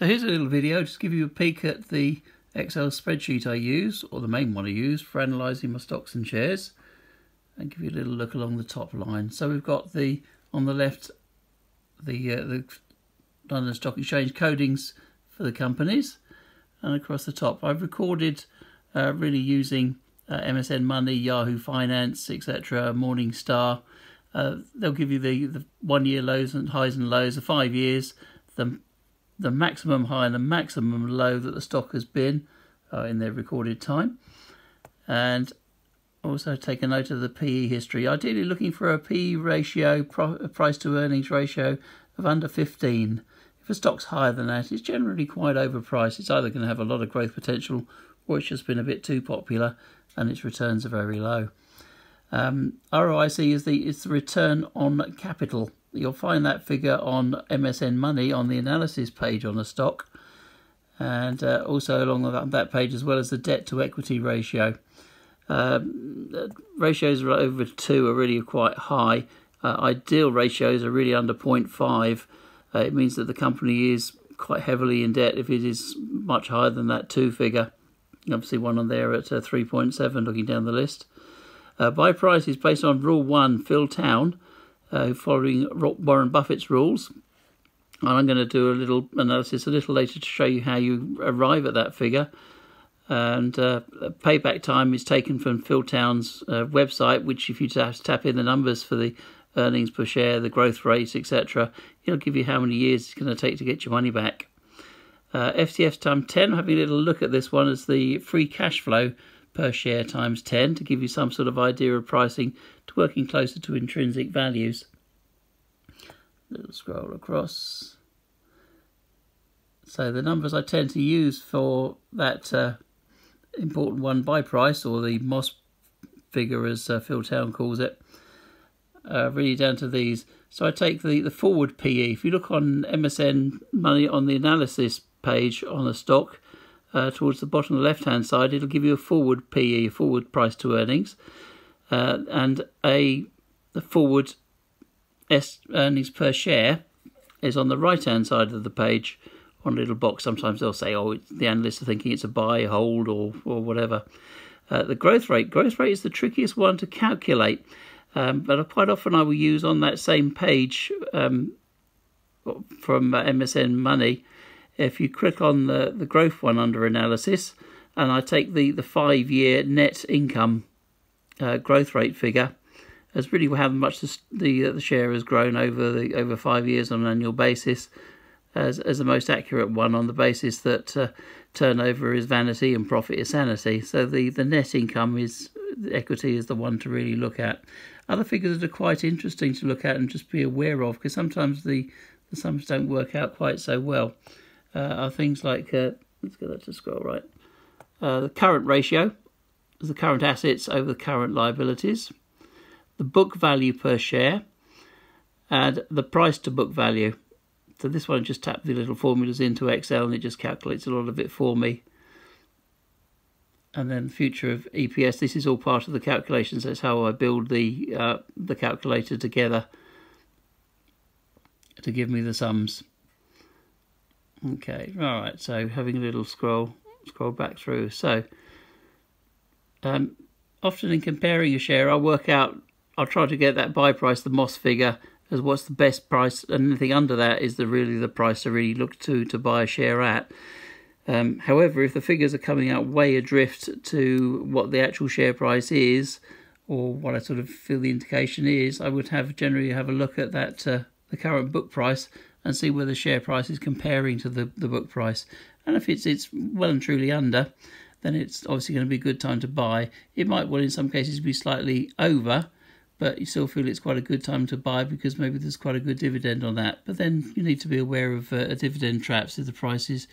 So here's a little video just to give you a peek at the Excel spreadsheet I use, or the main one I use for analysing my stocks and shares, and give you a little look along the top line. So we've got the on the left the London Stock Exchange codings for the companies, and across the top I've recorded really using MSN Money, Yahoo Finance, etc., Morningstar. They'll give you the 1 year lows and highs and lows, the 5 years, the maximum high and the maximum low that the stock has been in their recorded time. And also take a note of the PE history. Ideally looking for a PE ratio, price to earnings ratio of under 15. If a stock's higher than that, it's generally quite overpriced. It's either going to have a lot of growth potential, or it's just been a bit too popular and its returns are very low. ROIC is the return on capital. You'll find that figure on MSN Money on the analysis page on a stock, and also along that page, as well as the debt to equity ratio. Ratios over 2 are really quite high. Ideal ratios are really under 0.5. It means that the company is quite heavily in debt if it is much higher than that 2 figure. Obviously one on there at 3.7, looking down the list. Buy price is based on Rule 1, Phil Town, following Warren Buffett's rules. And I'm going to do a little analysis a little later to show you how you arrive at that figure. And payback time is taken from Phil Town's website, which if you tap in the numbers for the earnings per share, the growth rates, etc., it'll give you how many years it's going to take to get your money back. FCF times 10, having a little look at this one as the free cash flow per share times 10 to give you some sort of idea of pricing to working closer to intrinsic values. Little scroll across. So the numbers I tend to use for that important one, buy price, or the MOS figure as Phil Town calls it, really down to these. So I take the forward PE. If you look on MSN Money on the analysis page on a stock, towards the bottom left-hand side, it'll give you a forward PE, forward price to earnings, and the forward earnings per share is on the right-hand side of the page on a little box. Sometimes they'll say, oh, the analysts are thinking it's a buy, hold, or whatever. The growth rate. Growth rate is the trickiest one to calculate, but quite often I will use on that same page from MSN Money. If you click on the growth one under analysis, and I take the 5-year net income growth rate figure, as really how much the share has grown over 5 years on an annual basis, as the most accurate one on the basis that turnover is vanity and profit is sanity. So the net income is the equity is the one to really look at. Other figures that are quite interesting to look at and just be aware of, because sometimes the sums don't work out quite so well. Are things like, let's get that to scroll right, the current ratio is the current assets over the current liabilities, the book value per share, and the price to book value. So this one, I just tap the little formulas into Excel and it just calculates a lot of it for me. And then the future of EPS, this is all part of the calculations, that's how I build the calculator together to give me the sums. Okay, all right, so having a little scroll back through. So often in comparing a share, I'll try to get that buy price, the MOS figure, as what's the best price, and anything under that is really the price to really look to buy a share at. However, if the figures are coming out way adrift to what the actual share price is, or what I sort of feel the indication is, I would generally have a look at that the current book price, and see where the share price is comparing to the book price. And if it's well and truly under, then it's obviously going to be a good time to buy. It might well in some cases be slightly over, but you still feel it's quite a good time to buy because maybe there's quite a good dividend on that. But then you need to be aware of dividend traps if the price is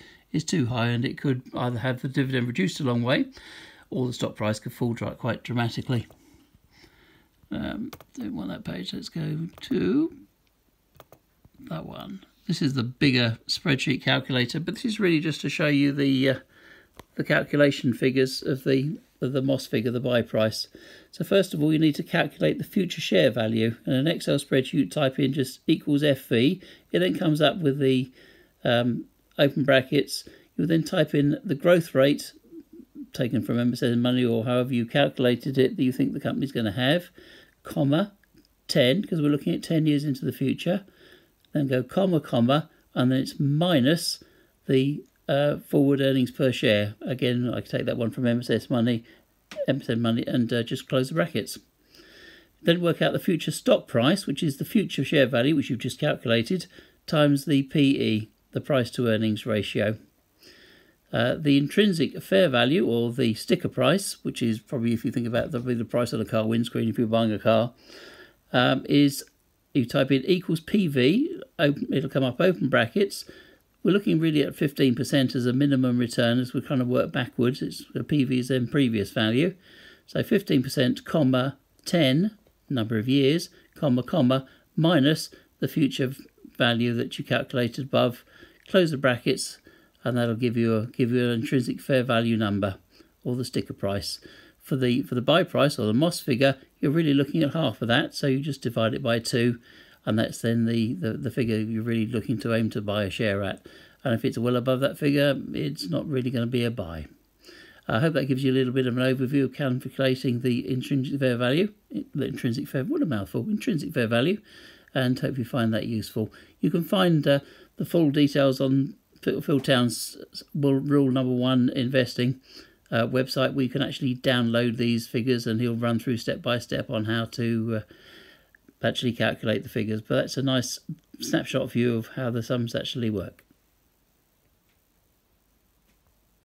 too high, and it could either have the dividend reduced a long way or the stock price could fall quite dramatically. Don't want that page, let's go to that one. This is the bigger spreadsheet calculator, but this is really just to show you the calculation figures of the MOS figure, the buy price. So first of all, you need to calculate the future share value. In an Excel spreadsheet, type in just equals FV. It then comes up with the open brackets, you'll then type in the growth rate taken from MSN Money or however you calculated it that you think the company's going to have, comma, 10, because we're looking at 10 years into the future, then go comma, comma, and then it's minus the forward earnings per share. Again, I take that one from MSN Money, and just close the brackets. Then work out the future stock price, which is the future share value, which you've just calculated, times the PE, the price to earnings ratio. The intrinsic fair value, or the sticker price, which is probably, if you think about it, the price of the car windscreen if you're buying a car, is, you type in equals PV, it'll come up open brackets. We're looking really at 15% as a minimum return as we kind of work backwards. It's the PV is then previous value. So 15%, comma, 10, number of years, comma, comma, minus the future value that you calculated above. Close the brackets, and that'll give you an intrinsic fair value number, or the sticker price. For the buy price, or the MOS figure, you're really looking at half of that. So you just divide it by 2. And that's then the figure you're really looking to aim to buy a share at. And if it's well above that figure, it's not really going to be a buy. I hope that gives you a little bit of an overview of calculating the intrinsic fair value. Intrinsic fair value. And hope you find that useful. You can find the full details on Phil Town's Rule Number 1 Investing website, where you can actually download these figures and he'll run through step by step on how to actually calculate the figures, but that's a nice snapshot view of how the sums actually work.